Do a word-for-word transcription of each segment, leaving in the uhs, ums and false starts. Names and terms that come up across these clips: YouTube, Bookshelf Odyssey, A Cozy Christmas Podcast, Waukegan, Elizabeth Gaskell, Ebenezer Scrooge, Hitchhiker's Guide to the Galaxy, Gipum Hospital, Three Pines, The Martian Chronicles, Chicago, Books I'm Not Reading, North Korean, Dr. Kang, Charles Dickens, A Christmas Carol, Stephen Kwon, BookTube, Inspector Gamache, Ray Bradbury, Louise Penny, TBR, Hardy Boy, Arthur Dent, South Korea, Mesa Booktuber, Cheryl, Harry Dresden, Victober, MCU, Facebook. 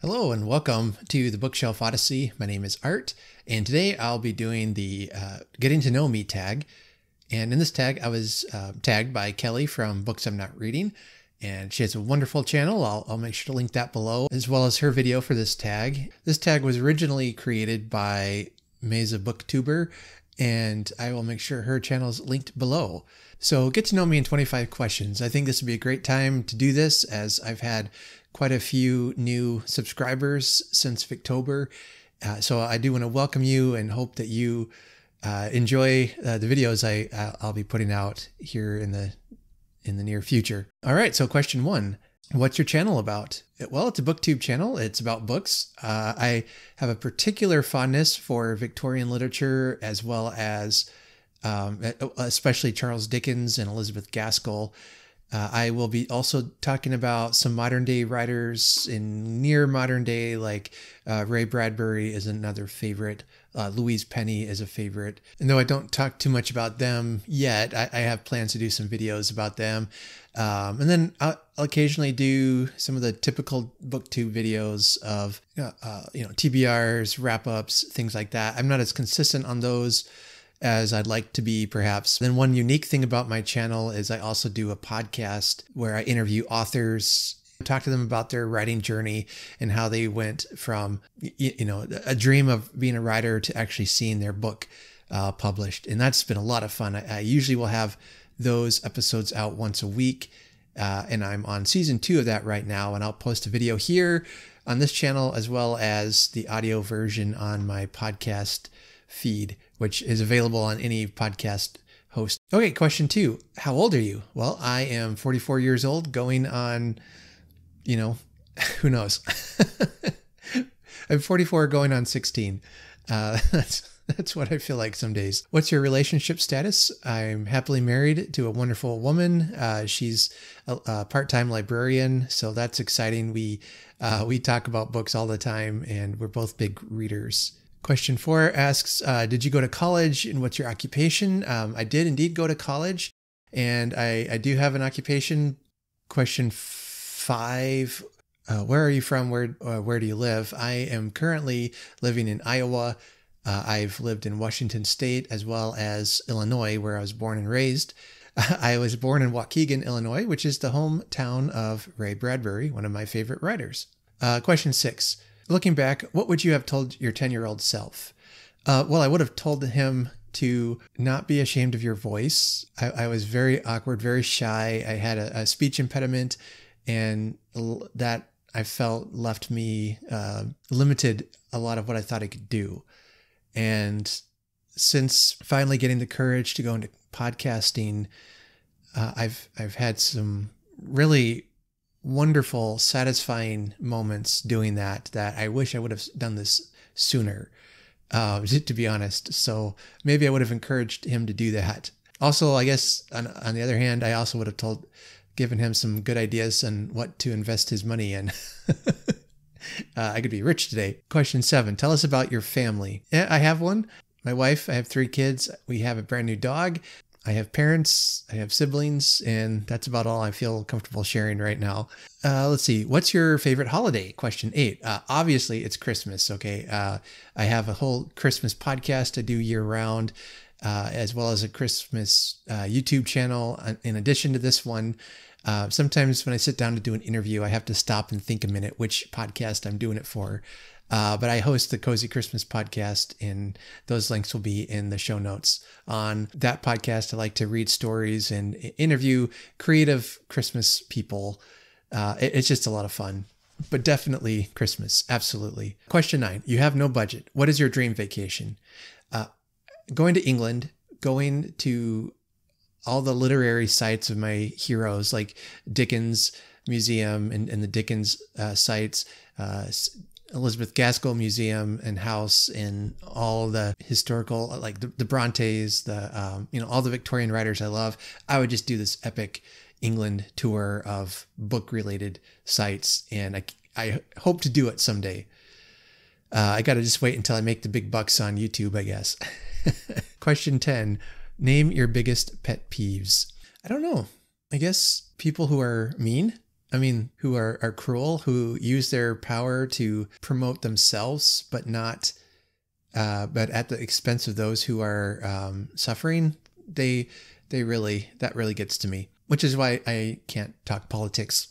Hello and welcome to the Bookshelf Odyssey. My name is Art, and today I'll be doing the uh, Getting to Know Me tag. And in this tag, I was uh, tagged by Kelly from Books I'm Not Reading, and she has a wonderful channel. I'll, I'll make sure to link that below, as well as her video for this tag. This tag was originally created by Mesa Booktuber, and I will make sure her channel is linked below. So get to know me in twenty-five questions. I think this would be a great time to do this, as I've had quite a few new subscribers since Victober. Uh, so I do want to welcome you and hope that you uh, enjoy uh, the videos I, uh, I'll be putting out here in the, in the near future. All right, so question one, what's your channel about? Well, it's a BookTube channel. It's about books. Uh, I have a particular fondness for Victorian literature, as well as um, especially Charles Dickens and Elizabeth Gaskell. Uh, I will be also talking about some modern day writers in near modern day, like uh, Ray Bradbury is another favorite. Uh, Louise Penny is a favorite. And though I don't talk too much about them yet, I, I have plans to do some videos about them. Um, and then I'll, I'll occasionally do some of the typical BookTube videos of, uh, uh, you know, T B Rs, wrap-ups, things like that. I'm not as consistent on those as I'd like to be, perhaps. Then one unique thing about my channel is I also do a podcast where I interview authors, talk to them about their writing journey and how they went from, you know, a dream of being a writer to actually seeing their book uh, published. And that's been a lot of fun. I, I usually will have those episodes out once a week. Uh, and I'm on season two of that right now. And I'll post a video here on this channel, as well as the audio version on my podcast feed, which is available on any podcast host. Okay, question two, how old are you? Well, I am forty-four years old, going on, you know, who knows? I'm forty-four going on sixteen. Uh, that's, that's what I feel like some days. What's your relationship status? I'm happily married to a wonderful woman. Uh, she's a, a part-time librarian, so that's exciting. We, uh, we talk about books all the time, and we're both big readers. Question four asks, uh, did you go to college and what's your occupation? Um, I did indeed go to college, and I, I do have an occupation. Question five, uh, where are you from? Where, uh, where do you live? I am currently living in Iowa. Uh, I've lived in Washington State, as well as Illinois, where I was born and raised. I was born in Waukegan, Illinois, which is the hometown of Ray Bradbury, one of my favorite writers. Uh, question six. Looking back, what would you have told your ten-year-old self? Uh, well, I would have told him to not be ashamed of your voice. I, I was very awkward, very shy. I had a, a speech impediment, and that I felt left me uh, limited a lot of what I thought I could do. And since finally getting the courage to go into podcasting, uh, I've I've had some really wonderful, satisfying moments doing that, that I wish I would have done this sooner, uh, to be honest. So maybe I would have encouraged him to do that. Also, I guess on, on the other hand, I also would have told, given him some good ideas on what to invest his money in. uh, I could be rich today. Question seven, tell us about your family. Yeah, I have one. My wife, I have three kids. We have a brand new dog. I have parents, I have siblings, and that's about all I feel comfortable sharing right now. Uh, let's see. What's your favorite holiday? Question eight. Uh, obviously, it's Christmas. Okay. Uh, I have a whole Christmas podcast I do year round, uh, as well as a Christmas uh, YouTube channel. In addition to this one, uh, sometimes when I sit down to do an interview, I have to stop and think a minute which podcast I'm doing it for. Uh, but I host the Cozy Christmas Podcast, and those links will be in the show notes. On that podcast, I like to read stories and interview creative Christmas people. Uh, it, it's just a lot of fun, but definitely Christmas. Absolutely. Question nine, you have no budget. What is your dream vacation? Uh, going to England, going to all the literary sites of my heroes, like Dickens Museum and, and the Dickens uh, sites, uh, Elizabeth Gaskell Museum and House, and all the historical, like the, the Brontes, the, um, you know, all the Victorian writers I love. I would just do this epic England tour of book related sites. And I, I hope to do it someday. Uh, I got to just wait until I make the big bucks on YouTube, I guess. Question ten, name your biggest pet peeves. I don't know. I guess people who are mean. I mean, who are, are cruel, who use their power to promote themselves, but not, uh, but at the expense of those who are um, suffering. They, they really, that really gets to me, which is why I can't talk politics.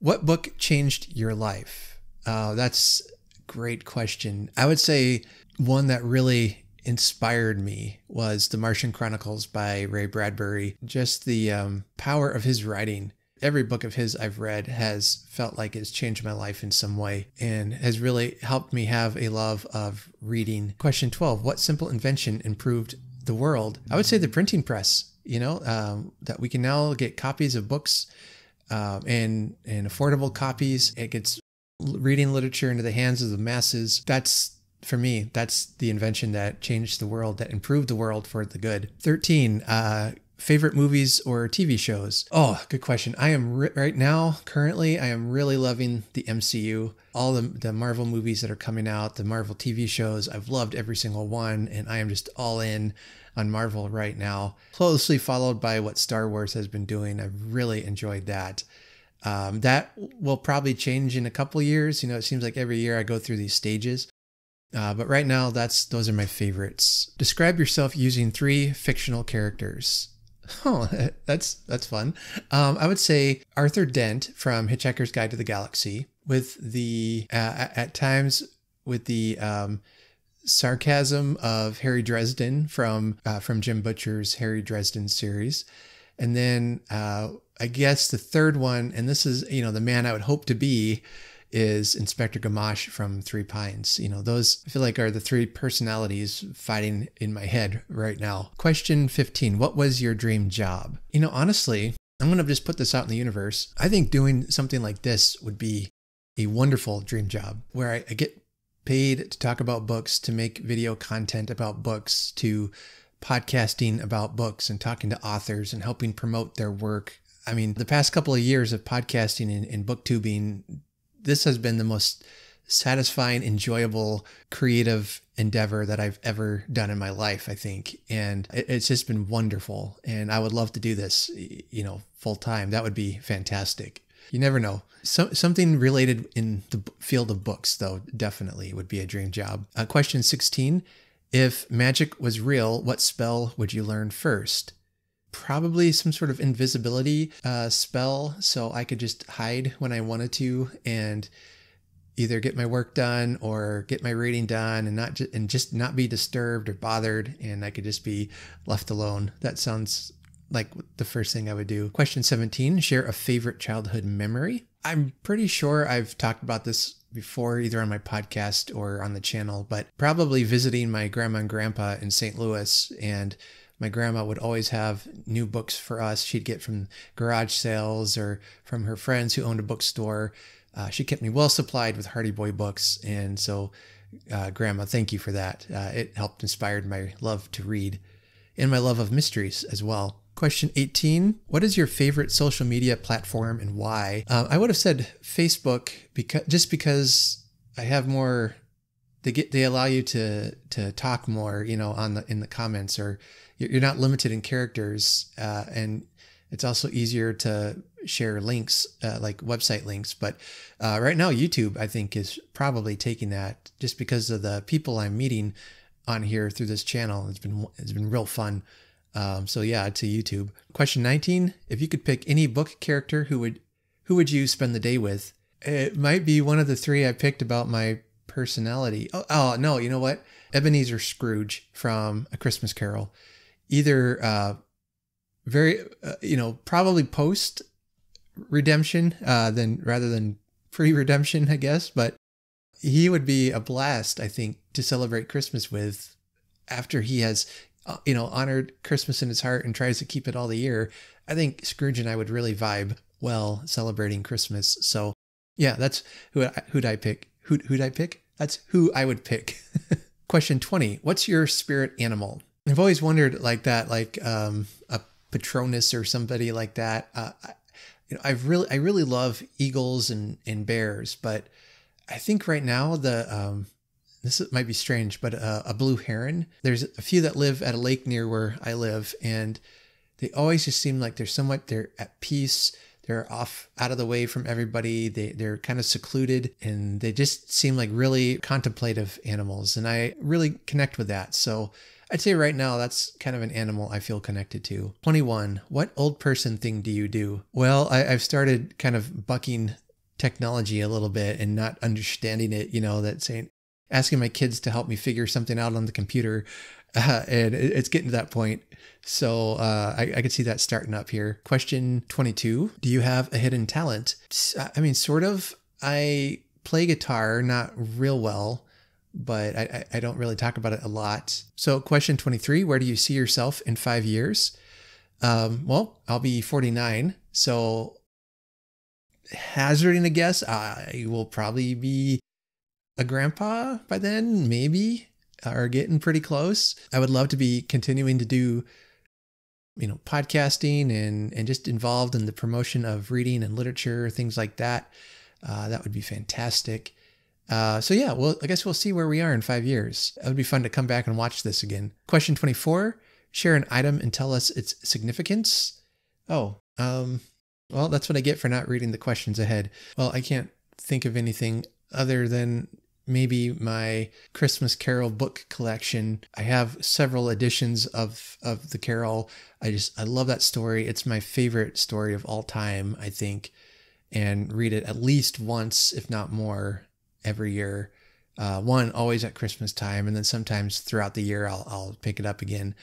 What book changed your life? Uh, that's a great question. I would say one that really inspired me was The Martian Chronicles by Ray Bradbury. Just the um, power of his writing. Every book of his I've read has felt like it's changed my life in some way and has really helped me have a love of reading. Question twelve, what simple invention improved the world? I would say the printing press, you know, um, that we can now get copies of books um, and, and affordable copies. It gets reading literature into the hands of the masses. That's, for me, that's the invention that changed the world, that improved the world for the good. thirteen, uh, favorite movies or T V shows? Oh, good question. I am right now, currently, I am really loving the M C U. All the, the Marvel movies that are coming out, the Marvel T V shows, I've loved every single one, and I am just all in on Marvel right now. Closely followed by what Star Wars has been doing. I've really enjoyed that. Um, that will probably change in a couple years. You know, it seems like every year I go through these stages. Uh, but right now, that's those are my favorites. Describe yourself using three fictional characters. Oh, that's that's fun. Um, I would say Arthur Dent from Hitchhiker's Guide to the Galaxy, with the uh, at times with the um, sarcasm of Harry Dresden from uh, from Jim Butcher's Harry Dresden series, and then uh, I guess the third one, and this is you know the man I would hope to be, is Inspector Gamache from Three Pines. You know, those I feel like are the three personalities fighting in my head right now. Question fifteen, what was your dream job? You know, honestly, I'm gonna just put this out in the universe. I think doing something like this would be a wonderful dream job where I, I get paid to talk about books, to make video content about books, to podcasting about books and talking to authors and helping promote their work. I mean, the past couple of years of podcasting and, and booktubing, this has been the most satisfying, enjoyable, creative endeavor that I've ever done in my life, I think. And it's just been wonderful. And I would love to do this, you know, full time. That would be fantastic. You never know. So, something related in the field of books, though, definitely would be a dream job. Uh, question sixteen, if magic was real, what spell would you learn first? Probably some sort of invisibility uh, spell, so I could just hide when I wanted to and either get my work done or get my reading done and not ju and just not be disturbed or bothered, and I could just be left alone. That sounds like the first thing I would do. Question seventeen, share a favorite childhood memory. I'm pretty sure I've talked about this before, either on my podcast or on the channel, but probably visiting my grandma and grandpa in Saint Louis, and my grandma would always have new books for us. She'd get from garage sales or from her friends who owned a bookstore. Uh, she kept me well supplied with Hardy Boy books. And so, uh, Grandma, thank you for that. Uh, it helped inspire my love to read and my love of mysteries as well. Question eighteen, what is your favorite social media platform and why? Uh, I would have said Facebook, because just because I have more... They get they allow you to to talk more, you know, on the in the comments, or you're not limited in characters, uh, and it's also easier to share links uh, like website links. But uh, right now, YouTube I think is probably taking that just because of the people I'm meeting on here through this channel. It's been it's been real fun. Um, so yeah, to YouTube. Question nineteen: if you could pick any book character, who would who would you spend the day with? It might be one of the three I picked about my personality. Oh, oh no, you know what? Ebenezer Scrooge from A Christmas Carol. Either uh, very, uh, you know, probably post redemption, uh, then rather than pre redemption, I guess. But he would be a blast, I think, to celebrate Christmas with, after he has, uh, you know, honored Christmas in his heart and tries to keep it all the year. I think Scrooge and I would really vibe well celebrating Christmas. So, yeah, that's who I, who'd I pick. Who, who'd I pick? That's who I would pick. Question twenty. What's your spirit animal? I've always wondered like that, like um, a Patronus or somebody like that. Uh, I, you know, I've really, I really love eagles and, and bears, but I think right now the, um, this might be strange, but uh, a blue heron. There's a few that live at a lake near where I live, and they always just seem like they're somewhat, they're at peace. They're off out of the way from everybody. They, they're kind of secluded, and they just seem like really contemplative animals. And I really connect with that. So I'd say right now, that's kind of an animal I feel connected to. twenty-one, what old person thing do you do? Well, I, I've started kind of bucking technology a little bit and not understanding it, you know, that saying, asking my kids to help me figure something out on the computer. Uh, and it, it's getting to that point. So uh, I, I could see that starting up here. Question twenty-two, do you have a hidden talent? I mean, sort of. I play guitar, not real well, but I, I don't really talk about it a lot. So question twenty-three, where do you see yourself in five years? Um, well, I'll be forty-nine. So hazarding a guess, I will probably be a grandpa by then, maybe, or getting pretty close. I would love to be continuing to do, you know, podcasting and, and just involved in the promotion of reading and literature, things like that. Uh, that would be fantastic. Uh, so yeah, well, I guess we'll see where we are in five years. It would be fun to come back and watch this again. Question twenty-four, share an item and tell us its significance. Oh, um, well, that's what I get for not reading the questions ahead. Well, I can't think of anything other than maybe my Christmas Carol book collection. I have several editions of, of the Carol. I just, I love that story. It's my favorite story of all time, I think, and read it at least once, if not more, every year. Uh, one, always at Christmas time. And then sometimes throughout the year, I'll, I'll pick it up again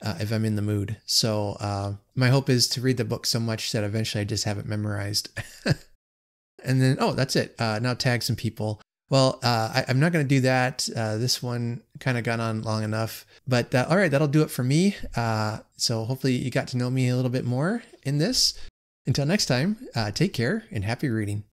uh, if I'm in the mood. So uh, my hope is to read the book so much that eventually I just have it memorized. And then, oh, that's it. Uh, now tag some people. Well, uh, I, I'm not going to do that. Uh, this one kind of got on long enough, but uh, all right, that'll do it for me. Uh, so hopefully you got to know me a little bit more in this. Until next time, uh, take care and happy reading.